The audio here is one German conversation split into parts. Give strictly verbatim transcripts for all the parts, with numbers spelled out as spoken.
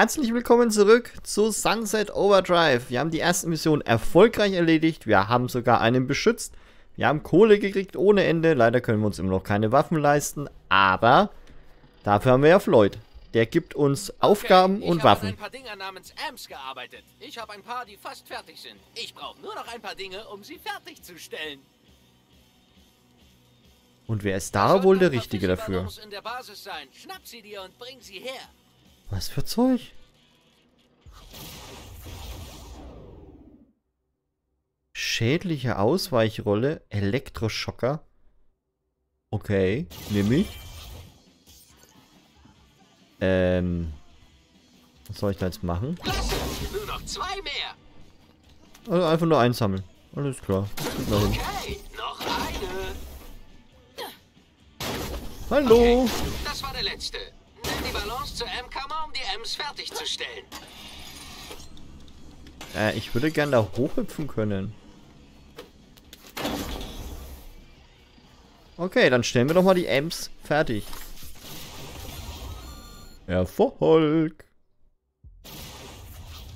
Herzlich willkommen zurück zu Sunset Overdrive. Wir haben die erste Mission erfolgreich erledigt, wir haben sogar einen beschützt, wir haben Kohle gekriegt ohne Ende, leider können wir uns immer noch keine Waffen leisten, aber dafür haben wir ja Floyd. Der gibt uns Aufgaben okay, und Waffen. Ich habe an ein paar Dinger namens Amps gearbeitet. Ich habe ein paar, die fast fertig sind. Ich brauche nur noch ein paar Dinge, um sie fertigzustellen. Und wer ist da wohl der Richtige dafür? Muss in der Basis sein. Schnapp sie dir und bring sie her. Was für Zeug? Schädliche Ausweichrolle, Elektroschocker. Okay, nehme ich. Ähm. Was soll ich da jetzt machen? Nur noch zwei mehr. Also einfach nur einsammeln. Alles klar. Okay, noch eine. Hallo. Okay, das war der letzte. Nimm die Balance zur M-Kammer, um die Ms fertigzustellen. Äh, ich würde gerne da hochhüpfen können. Okay, dann stellen wir doch mal die Ms fertig. Erfolg!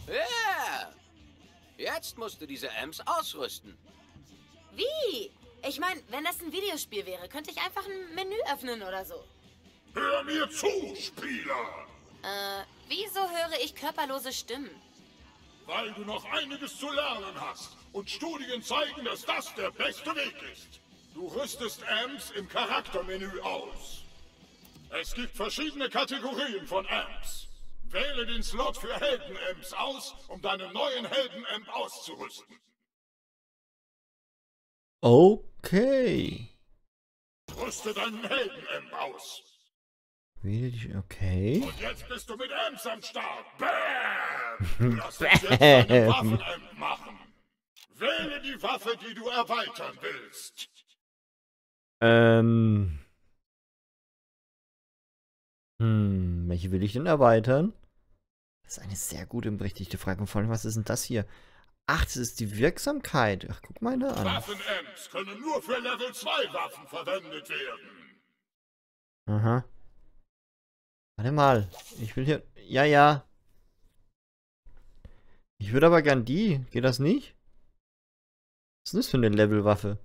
Yeah. Jetzt musst du diese Amps ausrüsten. Wie? Ich meine, wenn das ein Videospiel wäre, könnte ich einfach ein Menü öffnen oder so. Hör mir zu, Spieler! Äh, wieso höre ich körperlose Stimmen? Weil du noch einiges zu lernen hast. Und Studien zeigen, dass das der beste Weg ist. Du rüstest Amps im Charaktermenü aus. Es gibt verschiedene Kategorien von Amps. Wähle den Slot für Helden-Amps aus, um deinen neuen Helden-Amp auszurüsten. Okay. Rüste deinen Helden-Amp aus. Okay. Und jetzt bist du mit Amps am Start. Bam! Lass uns jetzt einen Waffen-Amp machen. Wähle die Waffe, die du erweitern willst. Ähm... Hm, welche will ich denn erweitern? Das ist eine sehr gute und berechtigte Frage. Und vor allem, was ist denn das hier? Ach, das ist die Wirksamkeit. Ach, guck mal da an. Waffen-Amps können nur für Level zwei Waffen verwendet werden. Aha. Warte mal. Ich will hier... Ja, ja. Ich würde aber gern die. Geht das nicht? Was ist das für eine Levelwaffe?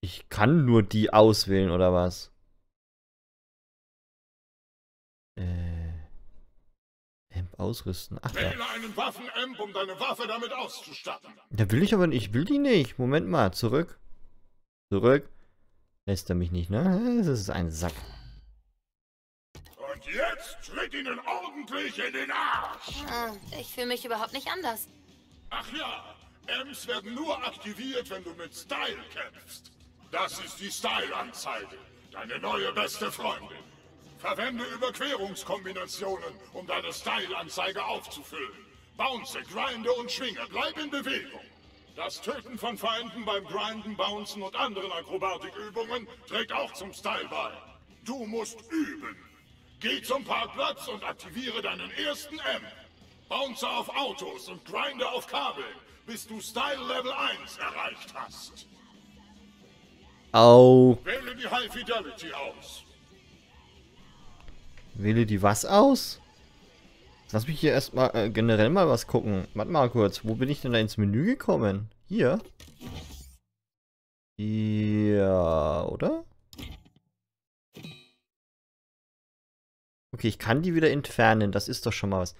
Ich kann nur die auswählen, oder was? Äh. Amp ausrüsten. Ach, wähle da einen Waffen-Amp, um deine Waffe damit auszustatten. Da will ich aber nicht. Ich will die nicht. Moment mal. Zurück. Zurück. Lässt er mich nicht, ne? Das ist ein Sack. Und jetzt tritt ihnen ordentlich in den Arsch. Ich fühle mich überhaupt nicht anders. Ach ja. Amps werden nur aktiviert, wenn du mit Style kämpfst. Das ist die Style-Anzeige. Deine neue beste Freundin. Verwende Überquerungskombinationen, um deine Style-Anzeige aufzufüllen. Bounce, grinde und schwinge. Bleib in Bewegung. Das Töten von Feinden beim Grinden, Bouncen und anderen Akrobatikübungen trägt auch zum Style bei. Du musst üben. Geh zum Parkplatz und aktiviere deinen ersten M. Bounce auf Autos und grinde auf Kabel, bis du Style Level eins erreicht hast. Au. Wähle die High Fidelity aus. Wähle die was aus? Lass mich hier erstmal äh, generell mal was gucken. Warte mal kurz, wo bin ich denn da ins Menü gekommen? Hier? Ja, oder? Okay, ich kann die wieder entfernen, das ist doch schon mal was.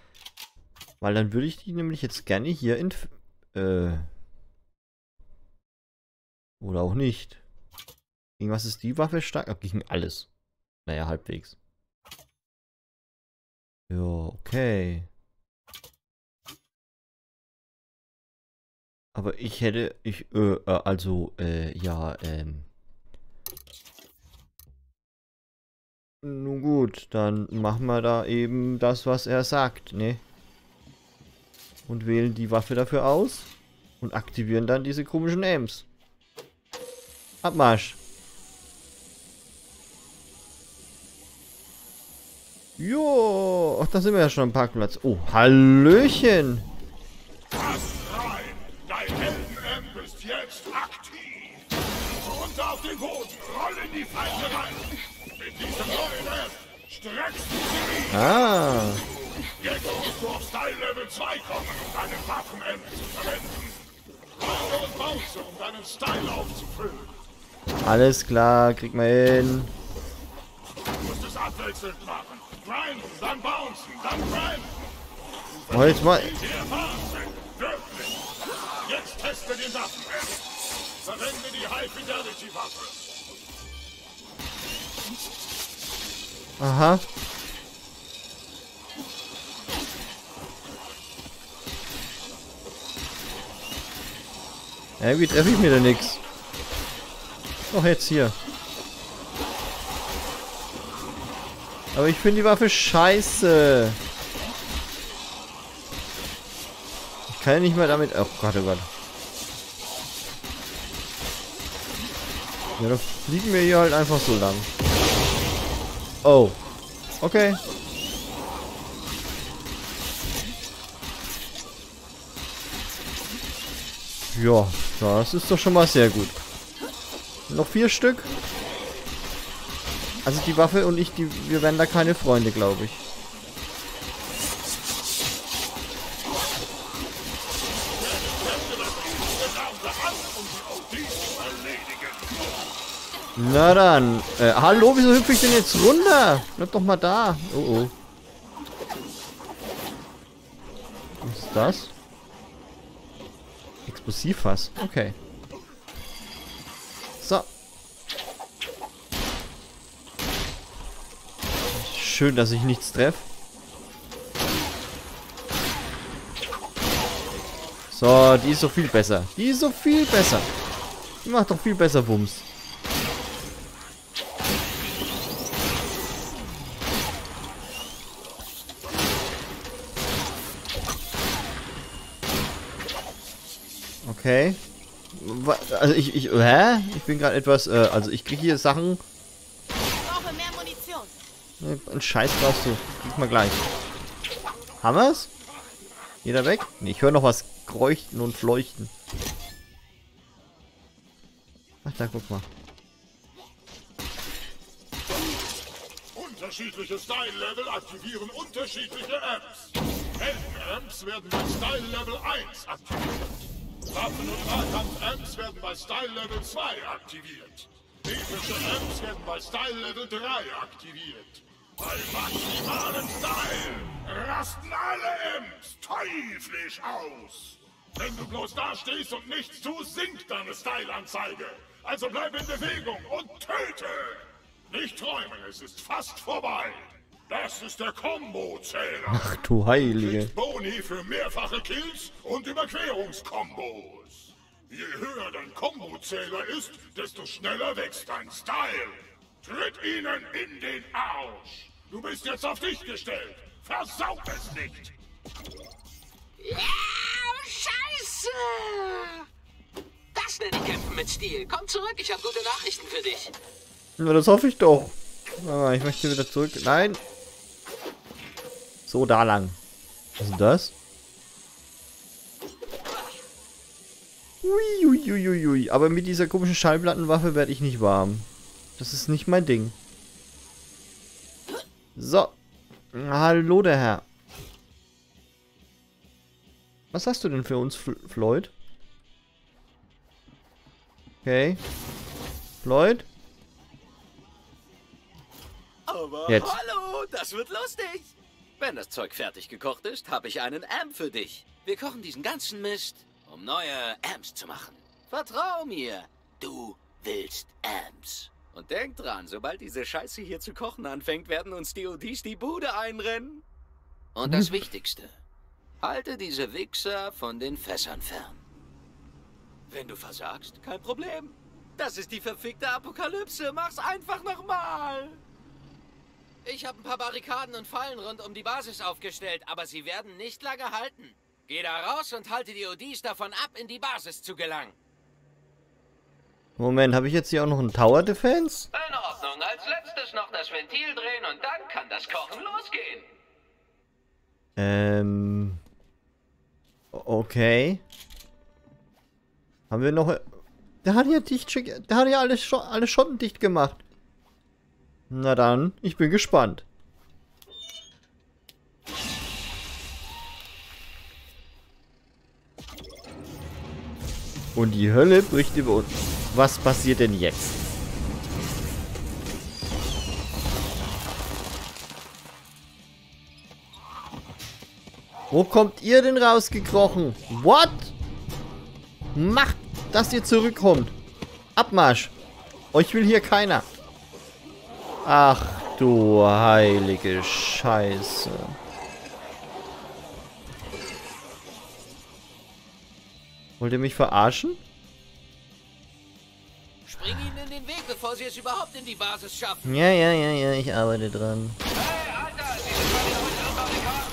Weil dann würde ich die nämlich jetzt gerne hier entf... Äh... Oder auch nicht. Gegen was ist die Waffe stark? Ach, gegen alles. Naja, halbwegs. Ja, okay. Aber ich hätte, ich, äh, also, äh, ja, ähm. nun gut, dann machen wir da eben das, was er sagt, ne? Und wählen die Waffe dafür aus und aktivieren dann diese komischen Amps. Abmarsch. Jo, ach, da sind wir ja schon am Parkplatz. Oh, Hallöchen! Pass rein! Dein Helden-Amp ist jetzt aktiv! Runter auf den Boden! Roll in die Feinde rein! Mit diesem neuen Amp Ah. Jetzt musst du auf Style-Level zwei kommen, um deine Waffen-Amp zu verwenden. Baue und Bauze, um deinen Style aufzufüllen. Alles klar, krieg mal hin. Du musst es abwechselnd machen. Grinden, dann bouncen, dann grinden. Oh, jetzt mal. Jetzt teste die Waffen-Amp. Verwende die High-Fidelity-Waffe. Aha. Ja, irgendwie treffe ich mir da nichts. Doch jetzt hier. Aber ich finde die Waffe scheiße. Ich kann ja nicht mal damit... Oh Gott, oh Gott. Ja, da fliegen wir hier halt einfach so lang. Oh. Okay. Ja, das ist doch schon mal sehr gut. Noch vier Stück. Also die Waffe und ich, die, wir werden da keine Freunde, glaube ich. Na dann. Äh, hallo, wieso hüpfe ich denn jetzt runter? Bleib doch mal da. Oh oh. Was ist das? Explosivfass. Okay. So. Schön, dass ich nichts treffe. So, die ist so viel besser. Die ist so viel besser. Die macht doch viel besser Wumms. Okay. Also ich, ich, hä? Ich bin gerade etwas, äh, also ich kriege hier Sachen. Ich brauche mehr Munition. Ein Scheiß brauchst du. Krieg mal gleich. Haben wir's? Jeder weg? Nee, ich höre noch was kräuchten und fleuchten. Ach, da guck mal. Unterschiedliche Style-Level aktivieren unterschiedliche Amps. Helden-Amps werden mit Style-Level eins aktiviert. Waffen und Radkampf-Amps werden bei Style-Level zwei aktiviert. Epische Amps werden bei Style-Level drei aktiviert. Bei maximalen Style rasten alle Amps teuflisch aus. Wenn du bloß da stehst und nichts tust, sinkt deine Style-Anzeige. Also bleib in Bewegung und töte! Nicht träumen, es ist fast vorbei. Das ist der Combo-Zähler. Ach du Heilige. Kriegt Boni für mehrfache Kills und Überquerungskombos. Je höher dein Combo-Zähler ist, desto schneller wächst dein Style. Tritt ihnen in den Arsch. Du bist jetzt auf dich gestellt. Versau es nicht. Ja, Scheiße. Das nenne ich Kämpfen mit Stil. Komm zurück, ich habe gute Nachrichten für dich. Na, das hoffe ich doch. Ah, ich möchte wieder zurück. Nein. So, da lang. Was ist das? Ui, ui, ui, ui, ui. Aber mit dieser komischen Schallplattenwaffe werde ich nicht warm. Das ist nicht mein Ding. So. Hallo, der Herr. Was hast du denn für uns, Fl- Floyd? Okay. Floyd? Aber jetzt. Hallo, das wird lustig. Wenn das Zeug fertig gekocht ist, habe ich einen Amp für dich. Wir kochen diesen ganzen Mist, um neue Amps zu machen. Vertrau mir, du willst Amps. Und denk dran, sobald diese Scheiße hier zu kochen anfängt, werden uns die O Ds die Bude einrennen. Und das hm. Wichtigste, halte diese Wichser von den Fässern fern. Wenn du versagst, kein Problem. Das ist die verfickte Apokalypse, mach's einfach nochmal. Ich habe ein paar Barrikaden und Fallen rund um die Basis aufgestellt, aber sie werden nicht lange halten. Geh da raus und halte die O Ds davon ab, in die Basis zu gelangen. Moment, habe ich jetzt hier auch noch einen Tower Defense? In Ordnung, als letztes noch das Ventil drehen und dann kann das Kochen losgehen. Ähm... Okay. Haben wir noch... Der hat ja dicht... Der hat ja alles, alle Schotten dicht gemacht. Na dann, ich bin gespannt. Und die Hölle bricht über uns. Was passiert denn jetzt? Wo kommt ihr denn rausgekrochen? What? Macht, dass ihr zurückkommt. Abmarsch. Euch will hier keiner. Ach du heilige Scheiße. Wollt ihr mich verarschen? Spring ihnen in den Weg, bevor sie es überhaupt in die Basis schaffen. Ja, ja, ja, ja, ich arbeite dran. Hey, Alter, sie sind bei den Runden auf den Karten.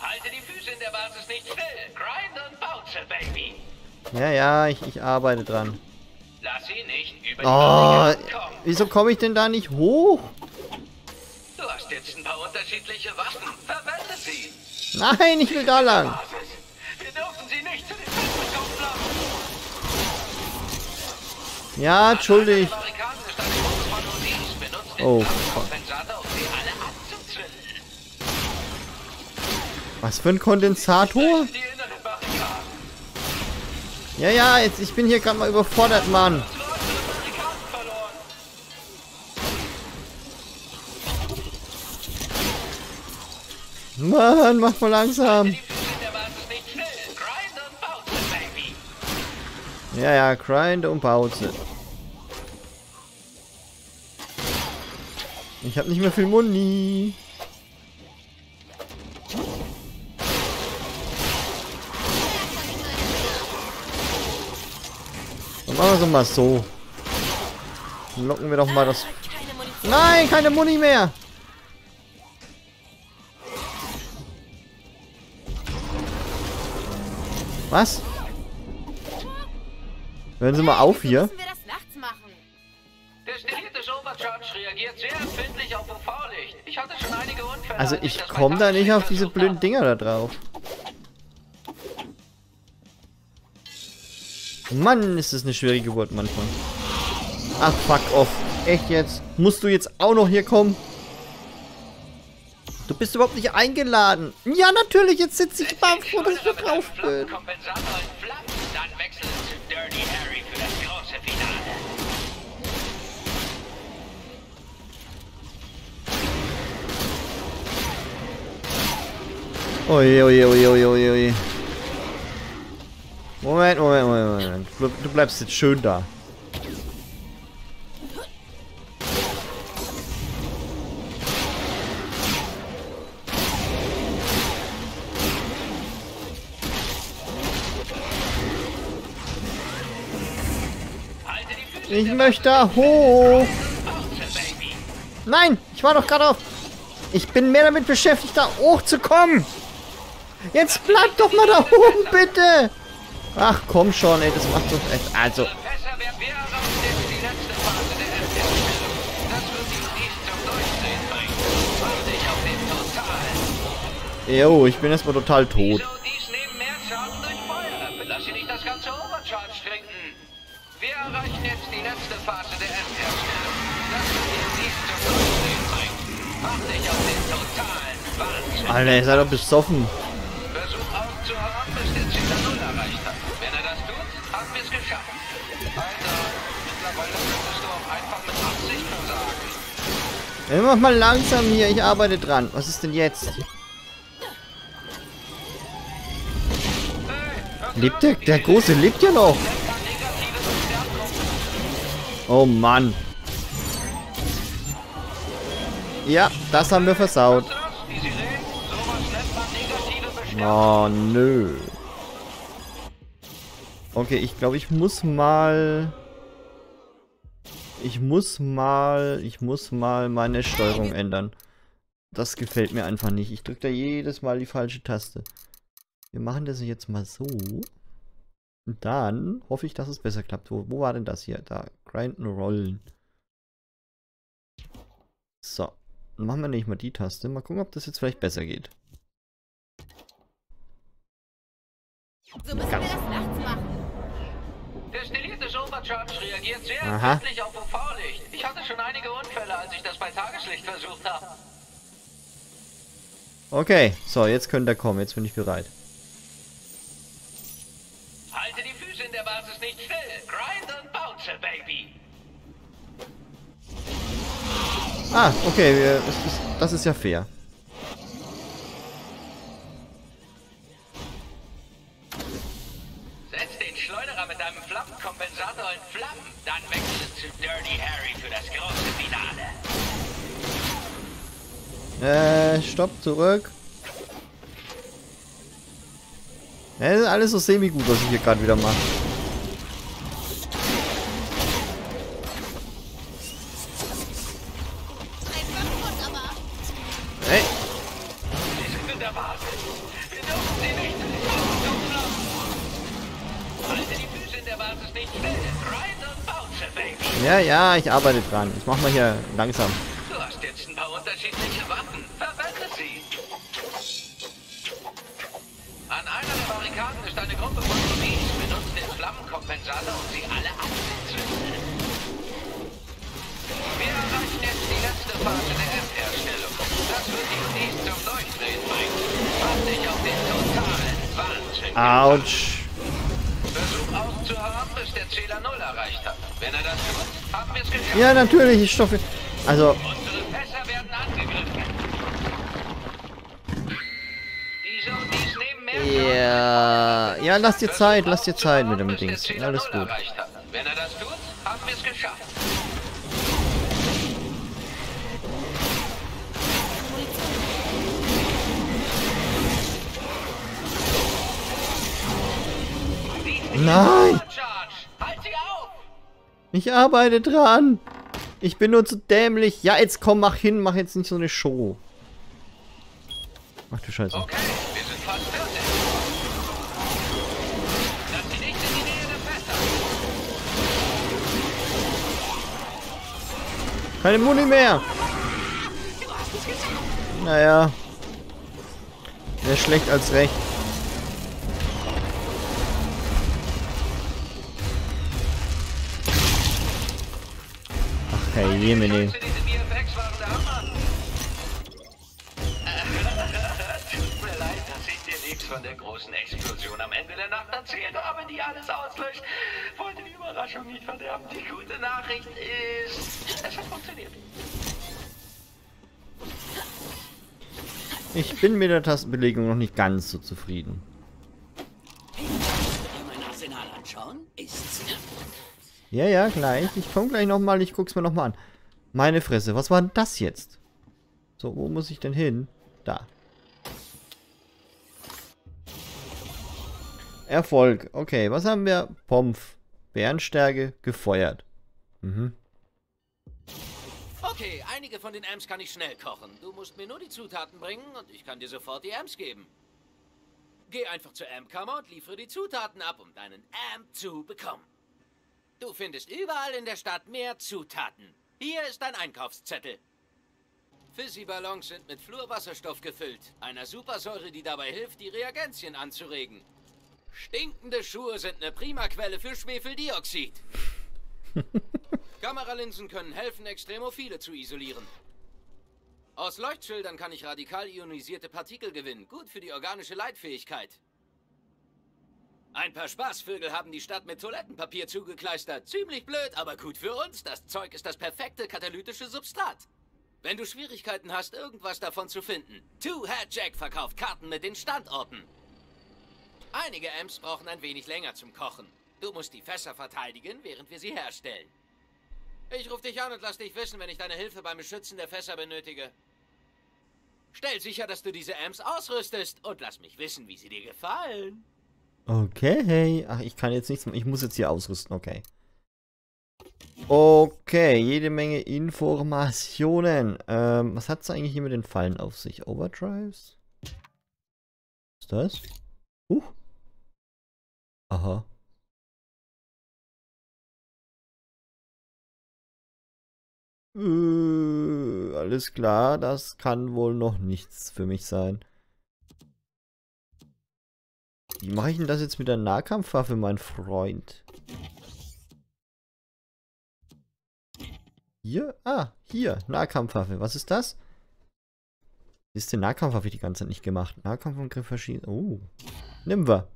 Halte die Füße in der Basis nicht still. Grind und bounce, baby. Ja, ja, ich, ich arbeite dran. Lass sie nicht über die Basis kommen. Oh, wieso komme ich denn da nicht hoch? Jetzt ein paar unterschiedliche Waffen. Verwende sie! Nein, ich will da lang! Wir dürfen sie nicht zu den Fenstern kommen lassen! Ja, entschuldigt. Oh, fuck. Was für ein Kondensator? Ja, ja, jetzt, ich bin hier gerade mal überfordert, Mann. Mann, mach mal langsam. Ja, ja, grind und bounce. Ich hab nicht mehr viel Muni. Dann machen wir es mal so. Dann locken wir doch mal das... Nein, keine Muni mehr. Was? Hören Sie mal auf hier. Also ich komme da nicht auf diese blöden Dinger da drauf. Mann, ist das eine schwierige Geburt manchmal. Ach, fuck off. Echt jetzt? Musst du jetzt auch noch hier kommen? Du bist überhaupt nicht eingeladen. Ja, natürlich, jetzt sitze ich mal froh, dass ich da drauf bin. Oje, oje, oje, oje, oje. Moment, Moment, Moment, Moment. Du, du bleibst jetzt schön da. Ich möchte da hoch. Nein, ich war doch gerade auf. Ich bin mehr damit beschäftigt, da hochzukommen. Jetzt bleib doch mal da oben, bitte. Ach, komm schon, ey, das macht uns echt. Also. Jo, ich bin erstmal total tot. Wir erreichen jetzt die letzte Phase der Endherstellung. Das wird jetzt nicht zum Durchsehen bringen. Mach dich auf den totalen Wahnsinn. Alter, ihr seid doch besoffen. Versuch aufzuhauen, bis der Zähler null erreicht hat. Wenn er das tut, haben wir es geschafft. Alter, mittlerweile könntest du auch einfach mit Absicht versagen. Immer mal langsam hier, ich arbeite dran. Was ist denn jetzt? Hey, lebt der, der Große lebt ja noch. Oh Mann. Ja, das haben wir versaut. Oh, nö. Okay, ich glaube, ich muss mal... Ich muss mal... Ich muss mal meine Steuerung ändern. Das gefällt mir einfach nicht. Ich drücke da jedes Mal die falsche Taste. Wir machen das jetzt mal so. Und dann hoffe ich, dass es besser klappt. Wo, wo war denn das hier? Da. Grinden, rollen. So. Dann machen wir nicht mal die Taste. Mal gucken, ob das jetzt vielleicht besser geht. So müssen wir das nachts machen. Destillierte Overcharge reagiert sehr empfindlich auf U V-Licht. Ich hatte schon einige Unfälle, als ich das bei Tageslicht versucht habe. Okay, so, jetzt könnte er kommen. Jetzt bin ich bereit. Halte die Füße in der Basis nicht still. Grind und bounce, baby. Ah, okay, wir, es ist, das ist ja fair. Setz den Schleuderer mit deinem Flammenkompensator in Flammen, dann wechselst zu Dirty Harry für das große Finale. Äh, stopp, zurück. Ja, das ist alles so semi-gut, was ich hier gerade wieder mache. Hey. Sie sind in der Basis. Wir dürfen sie nicht durchlaufen. Halte die Füße in der Basis nicht still. Ride und bounce, baby. Ja, ja, ich arbeite dran. Jetzt machen wir hier langsam. Du hast jetzt ein paar unterschiedliche Waffen. Verwende sie. An einer der Barrikaden ist eine Gruppe von O Ds. Benutzt den Flammenkompensator, um sie alle anzuzünden. Wir erreichen jetzt die letzte Phase der Amp-Herstellung. Das wird die O Ds zum Leuchtdrehen bringen. Pass dich auf den totalen Wahnsinn. Autsch. Versuch auszuhaben, bis der Zähler null erreicht hat. Wenn er das tut, haben wir es geschafft. Ja, natürlich, ich stoffe. Also. Unsere Pässer werden angegriffen. Diese O Ds nehmen mehr Schaden. Ja, ja, lass dir Zeit, lass dir Zeit mit dem Dings. Alles gut. Wenn er das tut, haben wir es geschafft. Nein! Ich arbeite dran! Ich bin nur zu dämlich! Ja, jetzt komm, mach hin! Mach jetzt nicht so eine Show! Ach du Scheiße! Okay, wir sind fast fertig! Lass sie nicht in die Nähe der Fässer! Keine Muni mehr! Naja... Mehr schlecht als recht. Hey, Jemine. Tut mir leid, dass ich dir nichts von der großen Explosion am Ende der Nacht erzählt habe, die alles auslöscht. Wollte die Überraschung nicht verderben. Die gute Nachricht ist, es hat funktioniert. Ich bin mit der Tastenbelegung noch nicht ganz so zufrieden. Kannst du dir mein Arsenal anschauen? Ist's. Ja, ja, gleich. Ich komme gleich nochmal, ich guck's mir nochmal an. Meine Fresse, was war denn das jetzt? So, wo muss ich denn hin? Da. Erfolg. Okay, was haben wir? Pomf. Bärenstärke gefeuert. Mhm. Okay, einige von den Amps kann ich schnell kochen. Du musst mir nur die Zutaten bringen und ich kann dir sofort die Amps geben. Geh einfach zur M-Kammer und liefere die Zutaten ab, um deinen Amp zu bekommen. Du findest überall in der Stadt mehr Zutaten. Hier ist dein Einkaufszettel. Fizzy-Ballons sind mit Fluorwasserstoff gefüllt. Einer Supersäure, die dabei hilft, die Reagenzien anzuregen. Stinkende Schuhe sind eine prima Quelle für Schwefeldioxid. Kameralinsen können helfen, Extremophile zu isolieren. Aus Leuchtschildern kann ich radikal ionisierte Partikel gewinnen. Gut für die organische Leitfähigkeit. Ein paar Spaßvögel haben die Stadt mit Toilettenpapier zugekleistert. Ziemlich blöd, aber gut für uns. Das Zeug ist das perfekte katalytische Substrat. Wenn du Schwierigkeiten hast, irgendwas davon zu finden. Two-Head-Jack verkauft Karten mit den Standorten. Einige Amps brauchen ein wenig länger zum Kochen. Du musst die Fässer verteidigen, während wir sie herstellen. Ich rufe dich an und lass dich wissen, wenn ich deine Hilfe beim Beschützen der Fässer benötige. Stell sicher, dass du diese Amps ausrüstest und lass mich wissen, wie sie dir gefallen. Okay, ach, ich kann jetzt nichts machen. Ich muss jetzt hier ausrüsten, okay. Okay, jede Menge Informationen. Ähm, was hat es eigentlich hier mit den Fallen auf sich? Overdrives? Was ist das? Uh. Aha. Äh, alles klar, das kann wohl noch nichts für mich sein. Wie mache ich denn das jetzt mit der Nahkampfwaffe, mein Freund? Hier? Ah, hier. Nahkampfwaffe. Was ist das? Siehst du, Nahkampf habe ich die ganze Zeit nicht gemacht. Nahkampf und Griff verschießen. Oh. Nimm wir.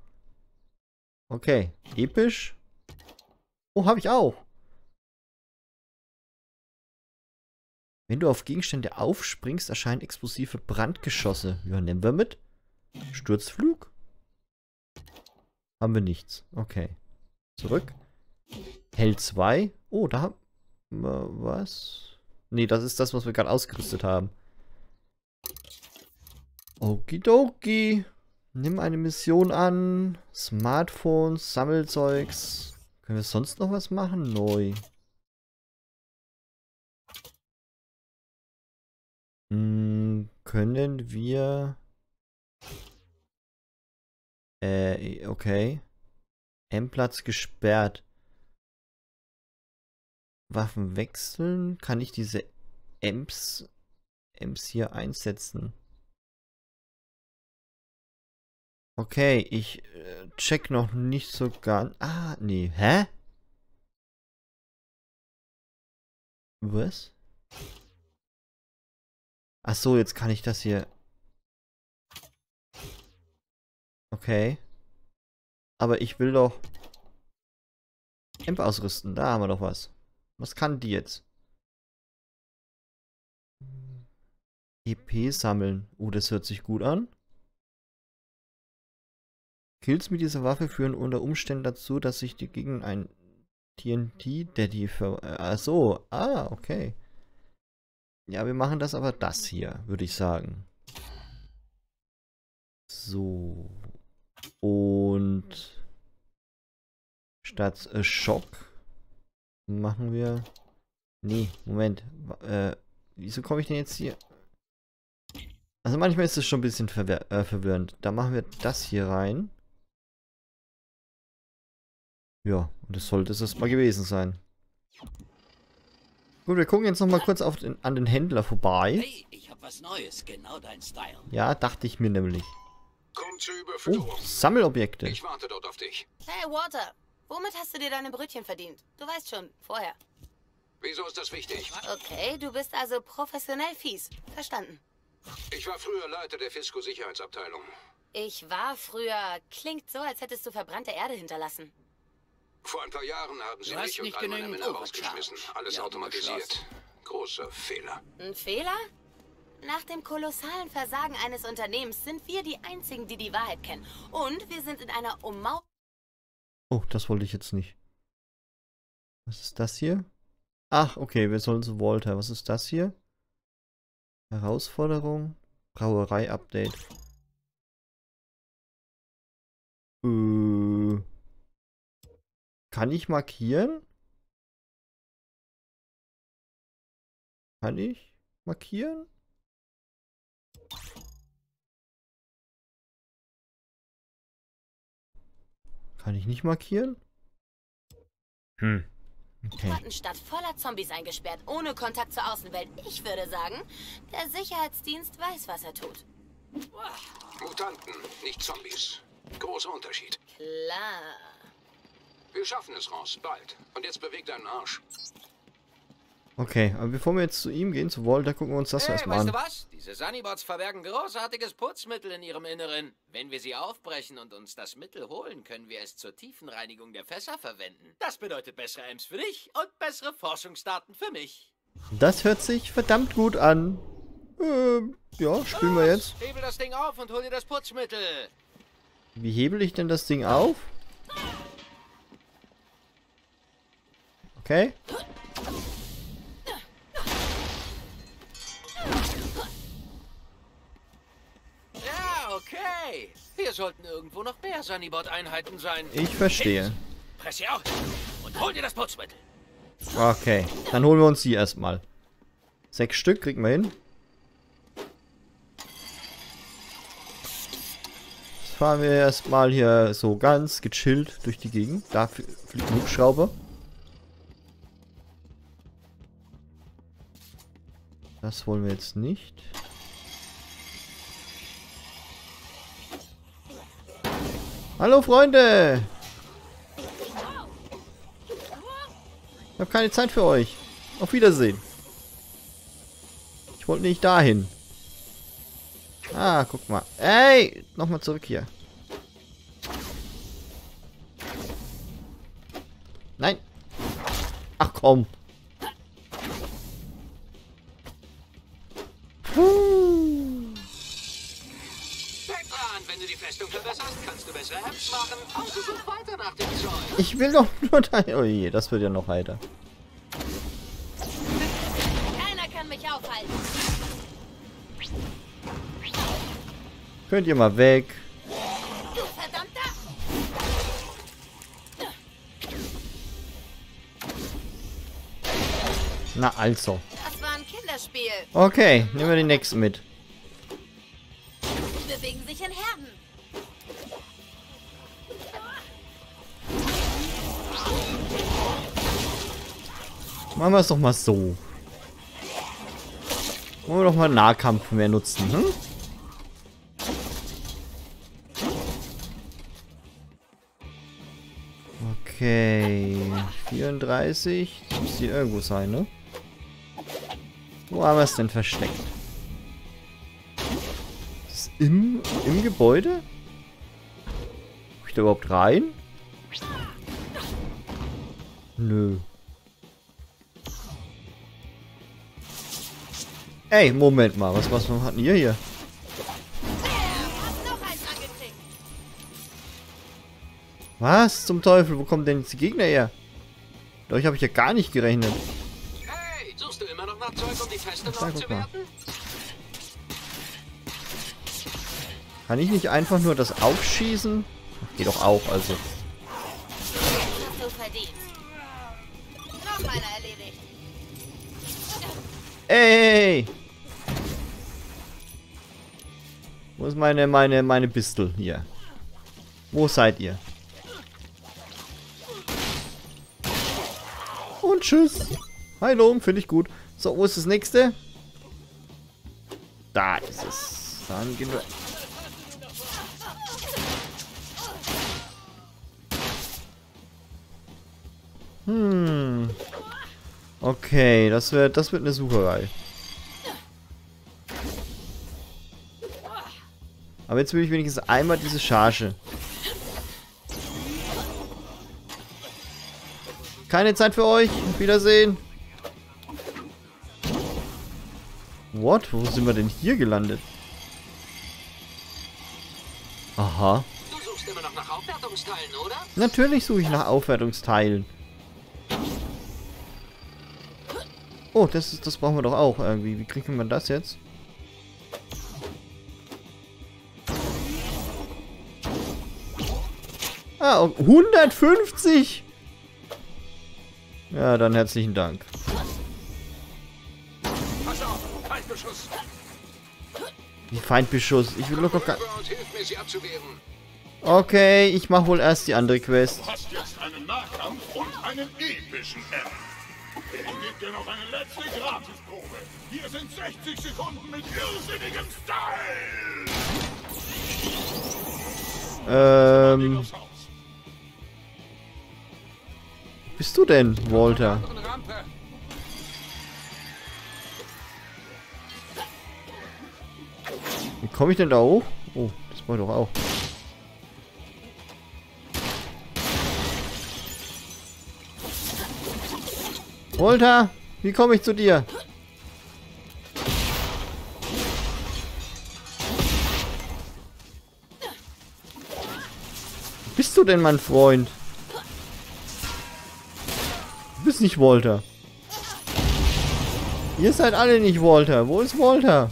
Okay. Episch. Oh, habe ich auch. Wenn du auf Gegenstände aufspringst, erscheinen explosive Brandgeschosse. Ja, nehmen wir mit. Sturzflug. Haben wir nichts. Okay. Zurück. Hell zwei. Oh, da haben wir was. Nee, das ist das, was wir gerade ausgerüstet haben. Okidoki. Nimm eine Mission an. Smartphones, Sammelzeugs. Können wir sonst noch was machen? Neu. Hm, können wir... Äh, okay. M-Platz gesperrt. Waffen wechseln. Kann ich diese Amps, Amps hier einsetzen? Okay, ich äh, check noch nicht so ganz. Ah, nee. Hä? Was? Ach so, jetzt kann ich das hier. Okay. Aber ich will doch Amp ausrüsten. Da haben wir doch was. Was kann die jetzt? E P sammeln. Oh, das hört sich gut an. Kills mit dieser Waffe führen unter Umständen dazu, dass sich die gegen ein T N T-Daddy ver... Ach so, ah, okay. Ja, wir machen das aber das hier, würde ich sagen. So. Und... Statt äh, Schock machen wir... Nee, Moment. Äh, wieso komme ich denn jetzt hier... Also manchmal ist es schon ein bisschen verwir- äh, verwirrend. Da machen wir das hier rein. Ja, und das sollte es mal gewesen sein. Gut, wir gucken jetzt nochmal kurz auf den, an den Händler vorbei. Hey, ich hab was Neues, genau dein Style. Ja, dachte ich mir nämlich. Komm zur Überführung. Oh, Sammelobjekte. Ich warte dort auf dich. Hey, Walter, womit hast du dir deine Brötchen verdient? Du weißt schon, vorher. Wieso ist das wichtig? Okay, du bist also professionell fies. Verstanden. Ich war früher Leiter der Fiskus-Sicherheitsabteilung. Ich war früher... Klingt so, als hättest du verbrannte Erde hinterlassen. Vor ein paar Jahren haben sie mich und all meine Männer rausgeschmissen. Alles automatisiert. Großer Fehler. Ein Fehler? Nach dem kolossalen Versagen eines Unternehmens sind wir die Einzigen, die die Wahrheit kennen. Und wir sind in einer Ummau... Oh, das wollte ich jetzt nicht. Was ist das hier? Ach, okay, wir sollen zu Walter. Was ist das hier? Herausforderung? Brauerei-Update. Äh... Kann ich markieren? Kann ich markieren? Kann ich nicht markieren? Hm. Okay. Plattenstadt voller Zombies eingesperrt, ohne Kontakt zur Außenwelt. Ich würde sagen, der Sicherheitsdienst weiß, was er tut. Mutanten, nicht Zombies. Großer Unterschied. Klar. Wir schaffen es raus, bald. Und jetzt beweg deinen Arsch. Okay, aber bevor wir jetzt zu ihm gehen, zu Walter, gucken wir uns das hey, erstmal an. Weißt du was? Diese Sunnybots verbergen großartiges Putzmittel in ihrem Inneren. Wenn wir sie aufbrechen und uns das Mittel holen, können wir es zur Tiefenreinigung der Fässer verwenden. Das bedeutet bessere Amps für dich und bessere Forschungsdaten für mich. Das hört sich verdammt gut an. Ähm, ja, spielen wir jetzt. Hebel das Ding auf und hol dir das Putzmittel. Wie hebel ich denn das Ding auf? Okay. Ja, okay. Wir sollten irgendwo noch mehr Sunnybot-Einheiten sein. Ich verstehe. Presse auf und hol dir das Putzmittel. Okay, dann holen wir uns die erstmal. Sechs Stück kriegen wir hin. Jetzt fahren wir erstmal hier so ganz gechillt durch die Gegend. Da fliegt ein Hubschrauber. Das wollen wir jetzt nicht. Hallo Freunde! Ich habe keine Zeit für euch. Auf Wiedersehen. Ich wollte nicht dahin. Ah, guck mal. Ey, nochmal zurück hier. Nein. Ach komm. Puh. Wenn du die Festung verbesserst, kannst du bessere Amps machen. Also such weiter nach dem Zoll. Ich will doch nur dein... Oh je, das wird ja noch weiter. Keiner kann mich aufhalten. Könnt ihr mal weg. Du verdammter! Na also. Das war ein Kinderspiel. Okay, nehmen wir den nächsten mit. Die bewegen sich in Herden. Machen wir es doch mal so. Wollen wir doch mal Nahkampf mehr nutzen, hm? Okay. vierunddreißig. Das muss hier irgendwo sein, ne? Wo haben wir es denn versteckt? Ist im, im Gebäude? Komm ich da überhaupt rein? Nö. Ey, Moment mal. Was, was hatten wir hier? Was zum Teufel? Wo kommen denn jetzt die Gegner her? Dadurch habe ich ja gar nicht gerechnet. Hey, suchst du immer noch nach Zeug, um die Feste aufzuwerten? Kann ich nicht einfach nur das aufschießen? Geht doch auch, also. Ey! Wo ist meine, meine, meine Pistel hier? Wo seid ihr? Und tschüss. Heilung, finde ich gut. So, wo ist das nächste? Da ist es. Dann gehen wir. Hm. Okay, das wird, das wird eine Sucherei. Aber jetzt will ich wenigstens einmal diese Charge. Keine Zeit für euch. Auf Wiedersehen. What? Wo sind wir denn hier gelandet? Aha. Du suchst immer noch nach Aufwertungsteilen, oder? Natürlich suche ich nach Aufwertungsteilen. Oh, das ist, das brauchen wir doch auch irgendwie. Wie kriegen wir das jetzt? Ah, hundertfünfzig! Ja, dann herzlichen Dank. Pass auf, Feindbeschuss. Wie Feindbeschuss? Ich will doch gar... Okay, ich mache wohl erst die andere Quest. Du hast jetzt einen Nahkampf und einen epischen App. Ich gebe dir noch eine letzte Gratisprobe. Hier sind sechzig Sekunden mit irrsinnigem Style. Ähm... Bist du denn, Walter? Wie komme ich denn da hoch? Oh, das war doch auch. Walter, wie komme ich zu dir? Bist du denn, mein Freund? Ist nicht Walter. Ihr seid alle nicht Walter. Wo ist Walter?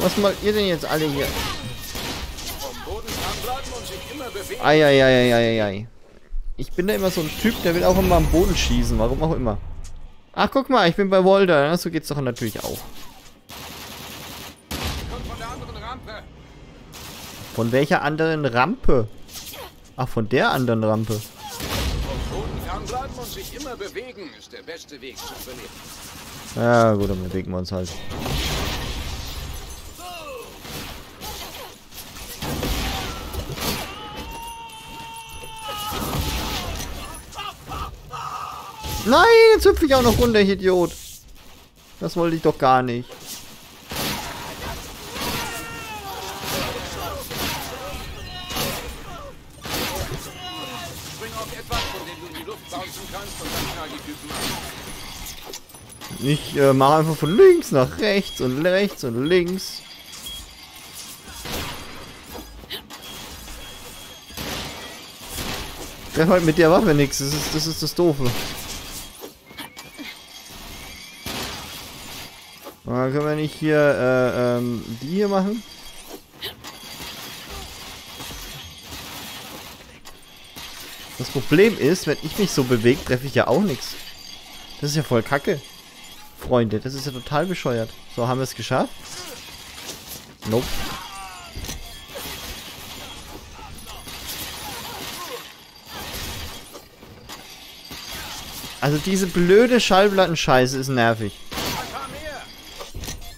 Was macht ihr denn jetzt alle hier? Eieieiei. Ich bin da immer so ein Typ, der will auch immer am Boden schießen. Warum auch immer. Ach, guck mal, ich bin bei Walter. So geht's doch natürlich auch. Von welcher anderen Rampe? Ach, von der anderen Rampe. Und sich immer bewegen ist der beste Weg zu überleben. Ja gut, dann bewegen wir uns halt. Nein, jetzt hüpfe ich auch noch runter, ich Idiot. Das wollte ich doch gar nicht. Ich äh, mache einfach von links nach rechts und rechts und links. Ich treffe halt mit der Waffe nichts, das ist das, ist das Doofe. Dann können wir nicht hier äh, ähm, die hier machen. Das Problem ist, wenn ich mich so bewege, treffe ich ja auch nichts. Das ist ja voll Kacke. Freunde, das ist ja total bescheuert. So, haben wir es geschafft? Nope. Also diese blöde Schallplattenscheiße ist nervig.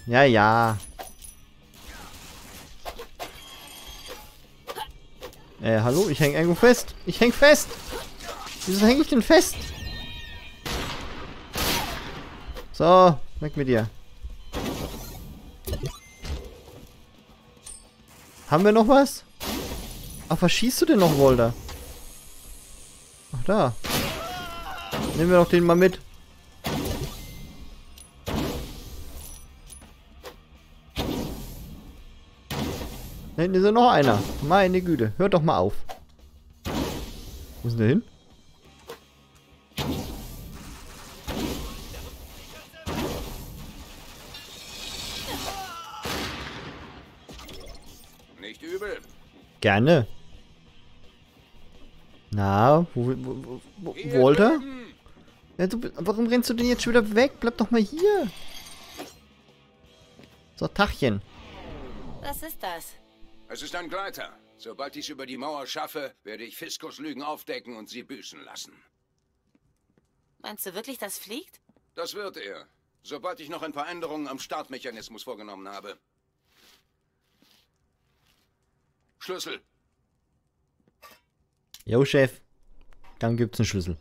Ja, ja. Äh, hallo? Ich häng irgendwo fest. Ich häng fest. Wieso häng ich denn fest? So, weg mit dir. Haben wir noch was? Ach, was schießt du denn noch, Walter? Ach, da. Nehmen wir doch den mal mit. Da hinten ist ja noch einer. Meine Güte, hört doch mal auf. Wo ist denn der hin? Nicht übel. Gerne. Na, wo, wo, wo, wo Walter? Ja, du, warum rennst du denn jetzt schon wieder weg? Bleib doch mal hier. So, Tachchen. Was ist das? Es ist ein Gleiter. Sobald ich es über die Mauer schaffe, werde ich Fiskus Lügen aufdecken und sie büßen lassen. Meinst du wirklich, das fliegt? Das wird er. Sobald ich noch ein paar Änderungen am Startmechanismus vorgenommen habe. Schlüssel. Jo, Chef. Dann gibt's einen Schlüssel.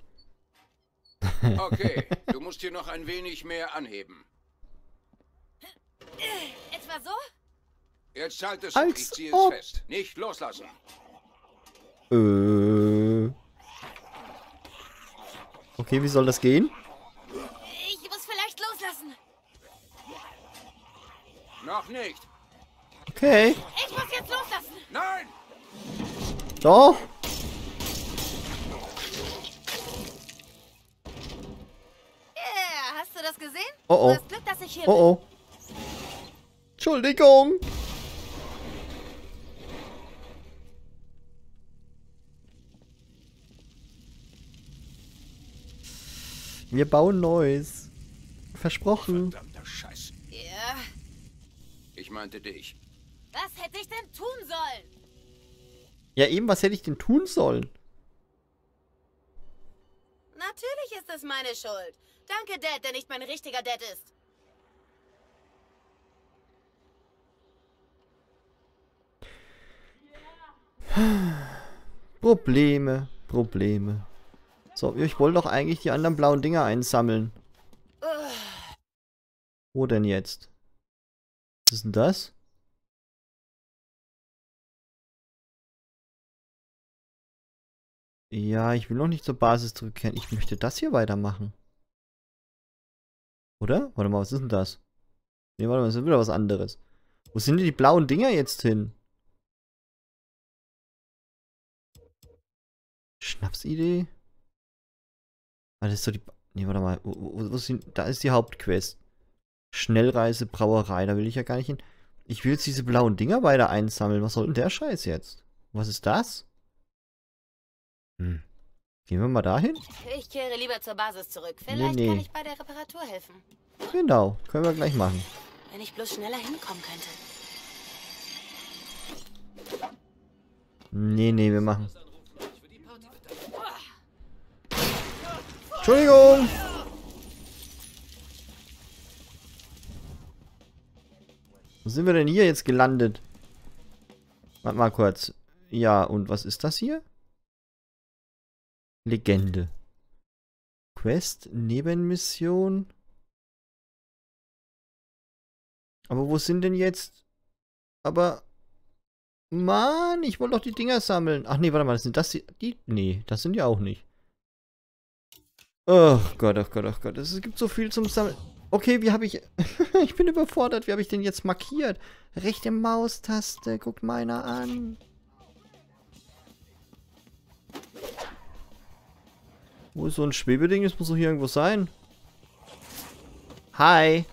Okay, du musst hier noch ein wenig mehr anheben. Etwa so? Jetzt halt es und ich ziehe es fest. Nicht loslassen. Äh. Okay, wie soll das gehen? Ich muss vielleicht loslassen. Noch nicht. Okay. Ich muss jetzt loslassen. Nein! Doch! Hast du das gesehen? Oh oh. Du hast Glück, dass ich hier oh oh. Bin. Entschuldigung. Wir bauen Neues. Versprochen. Verdammter Scheiß. Ja. Ich meinte dich. Was hätte ich denn tun sollen? Ja eben, was hätte ich denn tun sollen? Natürlich ist das meine Schuld. Danke, Dad, der nicht mein richtiger Dad ist. Probleme, Probleme. So, ich wollte doch eigentlich die anderen blauen Dinger einsammeln. Wo denn jetzt? Was ist denn das? Ja, ich will noch nicht zur Basis zurückkehren. Ich möchte das hier weitermachen. Oder? Warte mal, was ist denn das? Ne, warte mal, das ist wieder was anderes. Wo sind denn die blauen Dinger jetzt hin? Schnapsidee? Ah, das ist doch die... Ne, warte mal. Wo, wo, wo sind... Da ist die Hauptquest. Schnellreise, Brauerei. Da will ich ja gar nicht hin. Ich will jetzt diese blauen Dinger weiter einsammeln. Was soll denn der Scheiß jetzt? Was ist das? Hm. Gehen wir mal dahin? Ich kehre lieber zur Basis zurück. Vielleicht nee, nee. kann ich bei der Reparatur helfen. Genau, können wir gleich machen. Wenn ich bloß schneller hinkommen könnte. Nee, nee, wir machen. Entschuldigung! Wo sind wir denn hier jetzt gelandet? Warte mal kurz. Ja, und was ist das hier? Legende. Quest, Nebenmission. Aber wo sind denn jetzt? Aber... Mann, ich wollte doch die Dinger sammeln. Ach nee, warte mal, das sind das die... die? Nee, das sind die auch nicht. Oh Gott, oh Gott, oh Gott. Es gibt so viel zum Sammeln. Okay, wie habe ich... ich bin überfordert. Wie habe ich den jetzt markiert? Rechte Maustaste. Guckt meiner an. Wo ist so ein Schwebeding? Das muss doch hier irgendwo sein. Hi.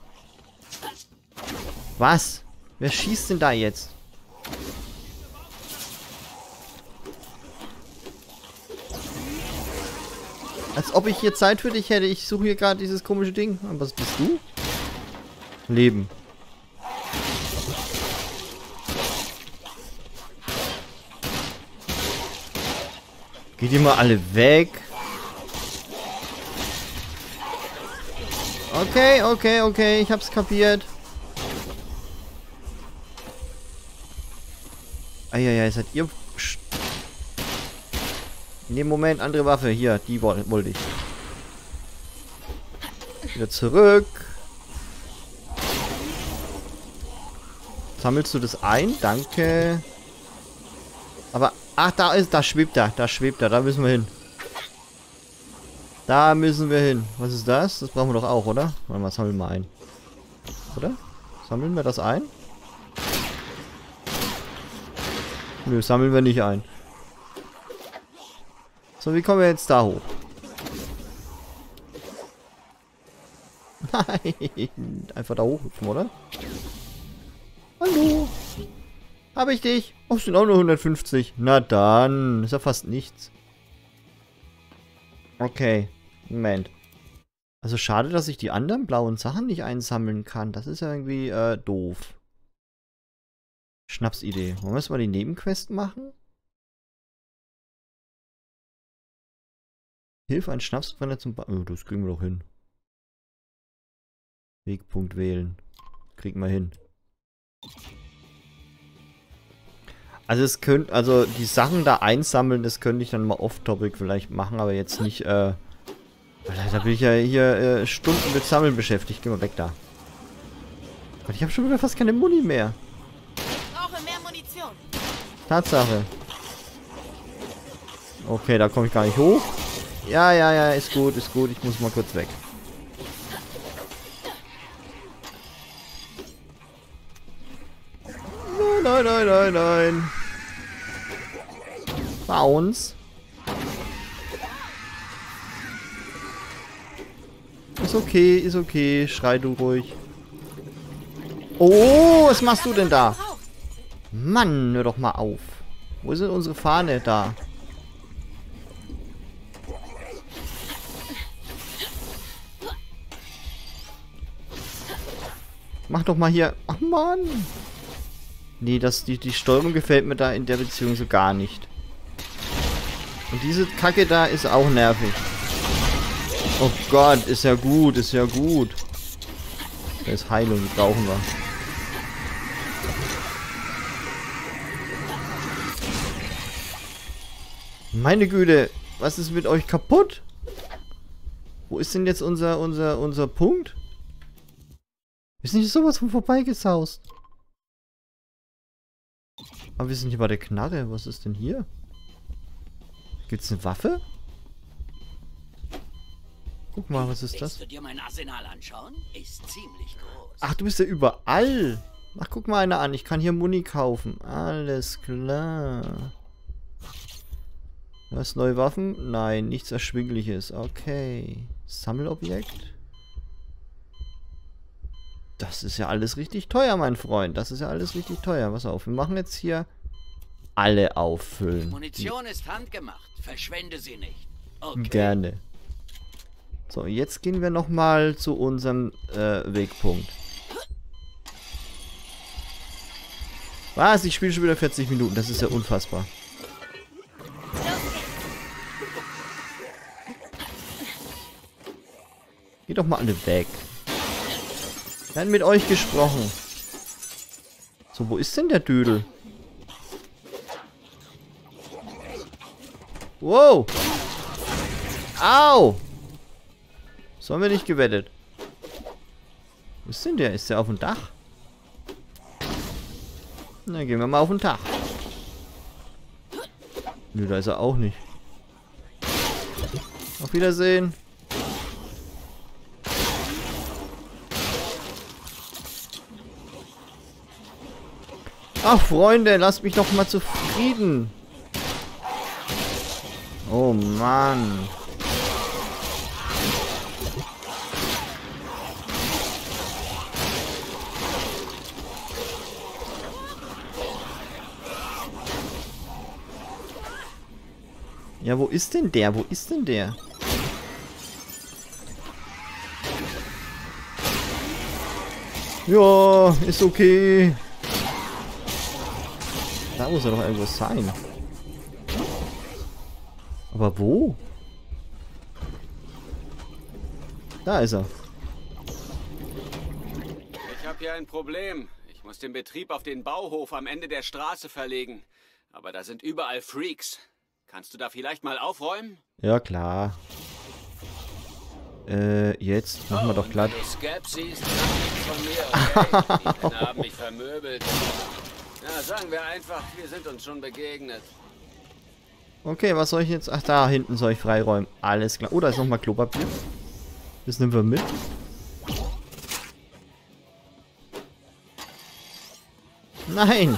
Was? Wer schießt denn da jetzt? Als ob ich hier Zeit für dich hätte. Ich suche hier gerade dieses komische Ding. Aber was bist du? Leben. Geht ihr mal alle weg? Okay, okay, okay. Ich hab's kapiert. Eieiei, seid ihr... In dem Moment, andere Waffe. Hier, die wollte ich. Wieder zurück. Sammelst du das ein? Danke. Aber, ach, da ist, da schwebt er. Da schwebt er. Da müssen wir hin. Da müssen wir hin. Was ist das? Das brauchen wir doch auch, oder? Warte mal, sammeln wir ein. Oder? Sammeln wir das ein? Nö, sammeln wir nicht ein. So, wie kommen wir jetzt da hoch? Nein. Einfach da hochhüpfen, oder? Hallo. Habe ich dich? Oh, es sind auch nur hundertfünfzig. Na dann. Ist ja fast nichts. Okay. Moment. Also schade, dass ich die anderen blauen Sachen nicht einsammeln kann. Das ist ja irgendwie äh, doof. Schnapsidee. Wollen wir jetzt mal die Nebenquest machen? Hilfe, ein Schnapsbrenner zum Ba... Oh, das kriegen wir doch hin. Wegpunkt wählen. Kriegen wir hin. Also es könnte... Also die Sachen da einsammeln, das könnte ich dann mal off-topic vielleicht machen, aber jetzt nicht, äh... Da bin ich ja hier äh, Stunden mit Sammeln beschäftigt. Geh mal weg da. Ich habe schon wieder fast keine Muni mehr. Ich brauche mehr Munition. Tatsache. Okay, da komme ich gar nicht hoch. Ja, ja, ja, ist gut, ist gut. Ich muss mal kurz weg. Nein, nein, nein, nein, nein. Bounce. Ist okay, ist okay. Schrei du ruhig. Oh, was machst du denn da? Mann, hör doch mal auf. Wo ist denn unsere Fahne da? Mach doch mal hier... Ach Mann! Nee, das, die, die Steuerung gefällt mir da in der Beziehung so gar nicht. Und diese Kacke da ist auch nervig. Oh Gott, ist ja gut, ist ja gut. Da ist Heilung, die brauchen wir. Meine Güte, was ist mit euch kaputt? Wo ist denn jetzt unser, unser, unser Punkt? Wir sind nicht sowas von vorbeigesaust. Aber wir sind hier bei der Knarre. Was ist denn hier? Gibt's eine Waffe? Guck mal, was ist das? Willst du dir mein Arsenal anschauen? Ist ziemlich groß. Ach, du bist ja überall. Ach, guck mal einer an. Ich kann hier Muni kaufen. Alles klar. Was, neue Waffen? Nein, nichts Erschwingliches. Okay. Sammelobjekt. Das ist ja alles richtig teuer, mein Freund. Das ist ja alles richtig teuer. Pass auf, wir machen jetzt hier alle auffüllen. Die Munition ist handgemacht. Verschwende sie nicht. Okay. Gerne. So, jetzt gehen wir nochmal zu unserem äh, Wegpunkt. Was? Ich spiele schon wieder vierzig Minuten. Das ist ja unfassbar. Geht doch mal alle weg. Wir haben mit euch gesprochen. So, wo ist denn der Dödel? Wow. Au. So haben wir nicht gewettet. Wo ist denn der? Ist der auf dem Dach? Na, gehen wir mal auf den Dach. Nö, da ist er auch nicht. Auf Wiedersehen. Ach, Freunde, lasst mich doch mal zufrieden. Oh, Mann. Ja, wo ist denn der? Wo ist denn der? Ja, ist okay. Da muss er doch irgendwo sein. Aber wo? Da ist er. Ich habe hier ein Problem. Ich muss den Betrieb auf den Bauhof am Ende der Straße verlegen. Aber da sind überall Freaks. Kannst du da vielleicht mal aufräumen? Ja, klar. Äh, jetzt machen wir doch glatt. Okay, was soll ich jetzt? Ach, da hinten soll ich freiräumen. Alles klar. Oh, da ist nochmal Klopapier. Das nehmen wir mit. Nein!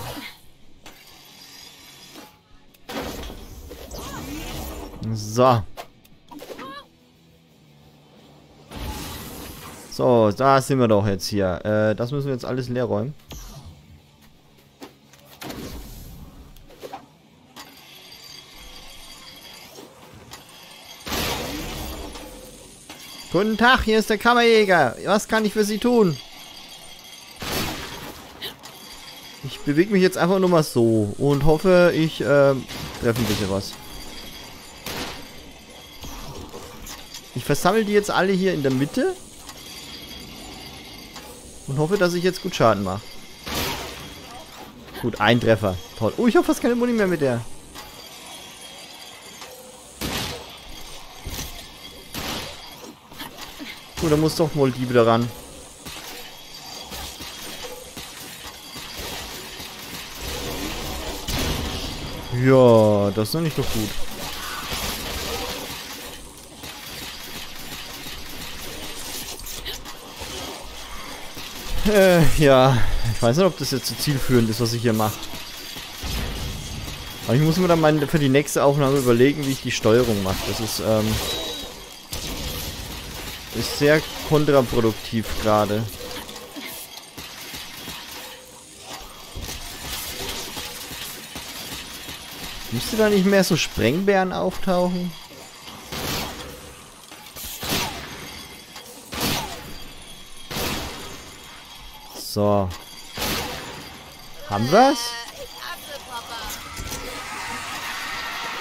So. So, da sind wir doch jetzt hier. Äh, das müssen wir jetzt alles leer räumen. Guten Tag, hier ist der Kammerjäger. Was kann ich für Sie tun? Ich bewege mich jetzt einfach nur mal so und hoffe, ich äh, treffe ein bisschen was. Ich versammle die jetzt alle hier in der Mitte und hoffe, dass ich jetzt gut Schaden mache. Gut, ein Treffer. Toll. Oh, ich habe fast keine Muni mehr mit der. Gut, da muss doch wohl die wieder ran. Ja, das ist noch nicht doch gut. Äh, ja, ich weiß nicht, ob das jetzt so zielführend ist, was ich hier mache. Aber ich muss mir dann mal für die nächste Aufnahme überlegen, wie ich die Steuerung mache. Das ist, ähm, ist sehr kontraproduktiv gerade. Müsste da nicht mehr so Sprengbären auftauchen? So. Haben wir's?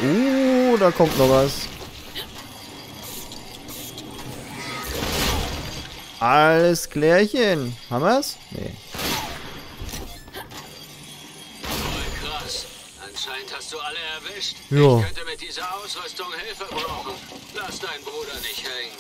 Uh, da kommt noch was. Alles klärchen. Haben wir's? Nee. Voll krass. Anscheinend hast du alle erwischt. Jo. Ich könnte mit dieser Ausrüstung Hilfe brauchen. Lass deinen Bruder nicht hängen.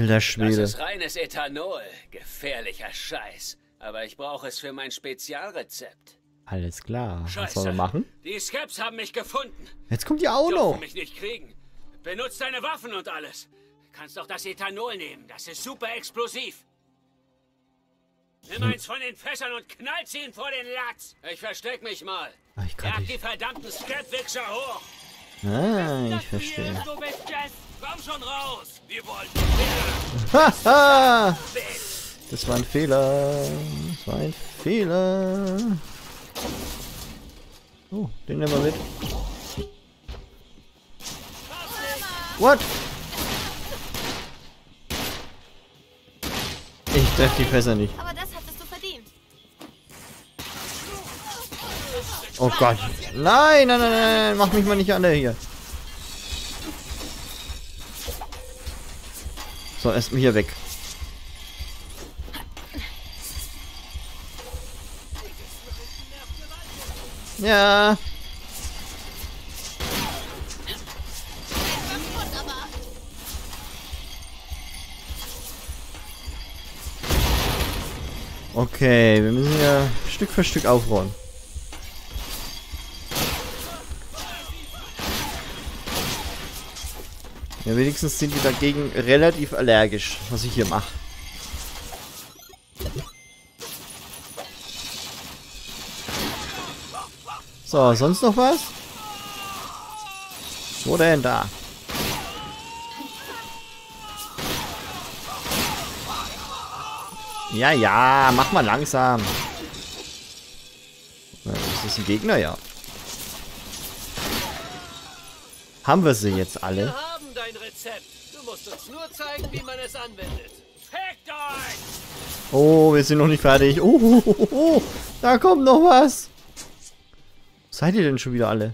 Alter Schwede. Das ist reines Ethanol. Gefährlicher Scheiß. Aber ich brauche es für mein Spezialrezept. Alles klar. Scheiße. Was sollen wir machen? Die Skeps haben mich gefunden. Jetzt kommt die auch noch. Dürfen mich nicht kriegen. Benutzt deine Waffen und alles. Kannst doch das Ethanol nehmen. Das ist super explosiv. Nimm hm. eins von den Fässern und knall sie vor den Latz. Ich versteck mich mal. Ach, ich kann nicht. Jag die verdammten Skepwichser hoch. Ah, ich verstehe. Komm schon raus! Wir wollten. Haha! Das war ein Fehler. Das war ein Fehler. Oh, den nehmen wir mit. What? Ich treffe die Fässer nicht. Aber das hattest du verdient. Oh Gott. Nein, nein, nein, nein. Mach mich mal nicht an der hier. So, erstmal hier weg. Ja. Okay, wir müssen ja Stück für Stück aufräumen. Ja, wenigstens sind die dagegen relativ allergisch, was ich hier mache. So, sonst noch was? Wo denn da? Ja, ja, mach mal langsam. Das ist ein Gegner, ja. Haben wir sie jetzt alle? Wir haben dein Rezept. Du musst uns nur zeigen, wie man es anwendet. Oh, wir sind noch nicht fertig. Oh, oh, oh, oh, da kommt noch was. Was seid ihr denn schon wieder alle?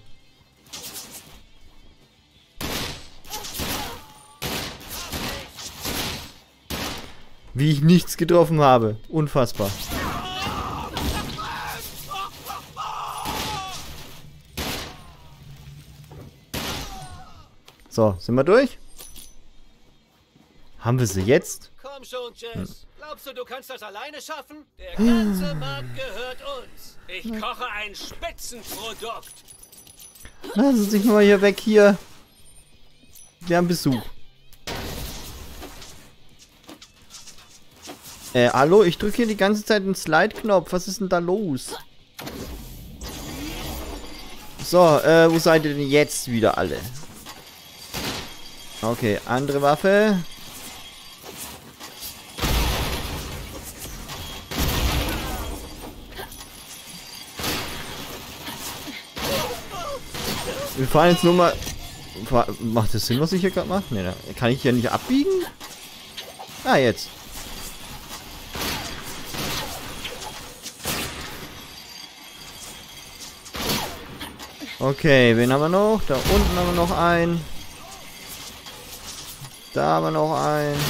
Wie ich nichts getroffen habe. Unfassbar. So, sind wir durch? Haben wir sie jetzt? Komm schon, Jess. Glaubst du, du kannst das alleine schaffen? Der ganze Markt gehört uns. Ich koche ein Spitzenprodukt. Lassen Sie sich mal hier weg hier. Wir haben Besuch. Äh, hallo? Ich drücke hier die ganze Zeit den Slide-Knopf. Was ist denn da los? So, äh, wo seid ihr denn jetzt wieder alle? Okay, andere Waffe. Wir fahren jetzt nur mal... Macht das Sinn, was ich hier gerade mache? Nee, kann ich hier nicht abbiegen? Ah, jetzt. Okay, wen haben wir noch? Da unten haben wir noch einen. Da haben wir noch einen.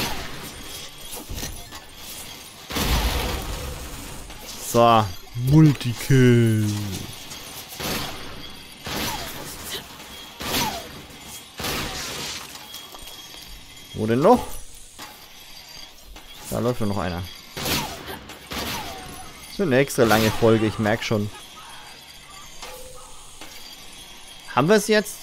So, Multikill. Wo denn noch? Da läuft noch einer. So, eine extra lange Folge, ich merke schon. Haben wir es jetzt?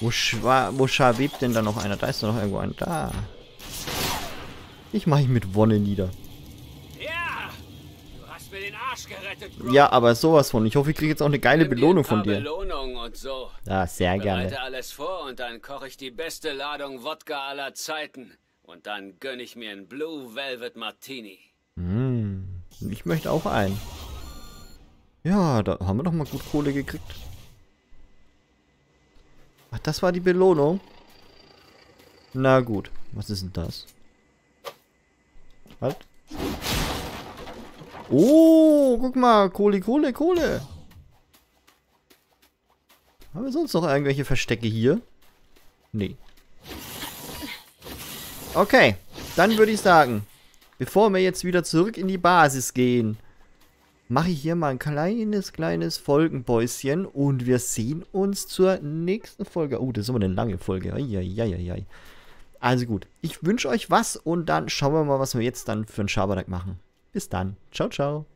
Wo, wo schwebt denn da noch einer? Da ist doch noch irgendwo einer. Da. Ich mache ihn mit Wonne nieder. Ja, du hast mir den Arsch gerettet, Bro. Ja, aber sowas von. Ich hoffe, ich kriege jetzt auch eine geile Belohnung von dir. Belohnung und so. Ja, sehr gerne. Ich bereite alles vor und dann koche ich die beste Ladung Wodka aller Zeiten. Und dann gönne ich mir einen Blue Velvet Martini. Mm, ich möchte auch einen. Ja, da haben wir doch mal gut Kohle gekriegt. Ach, das war die Belohnung. Na gut. Was ist denn das? Was? Oh, guck mal. Kohle, Kohle, Kohle. Haben wir sonst noch irgendwelche Verstecke hier? Nee. Okay. Dann würde ich sagen, bevor wir jetzt wieder zurück in die Basis gehen, mache ich hier mal ein kleines, kleines Folgenpäuschen und wir sehen uns zur nächsten Folge. Oh, das ist aber eine lange Folge. Eieieiei. Also gut, ich wünsche euch was und dann schauen wir mal, was wir jetzt dann für einen Schabernack machen. Bis dann. Ciao, ciao.